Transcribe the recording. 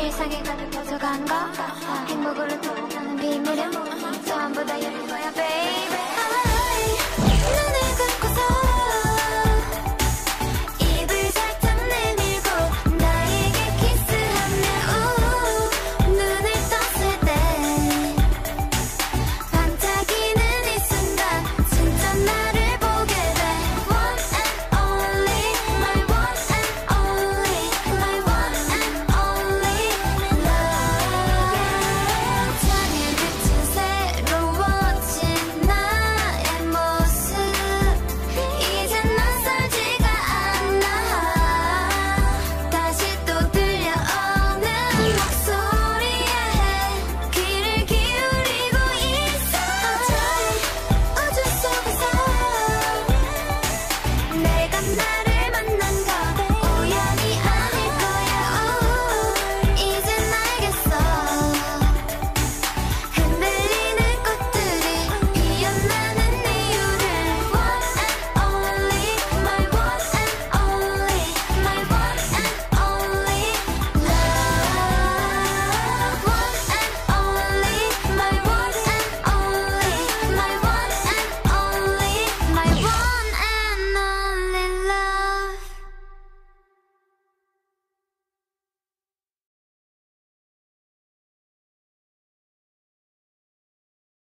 일상에 가득 퍼져간 것 같아. 행복으로 통하는 비밀은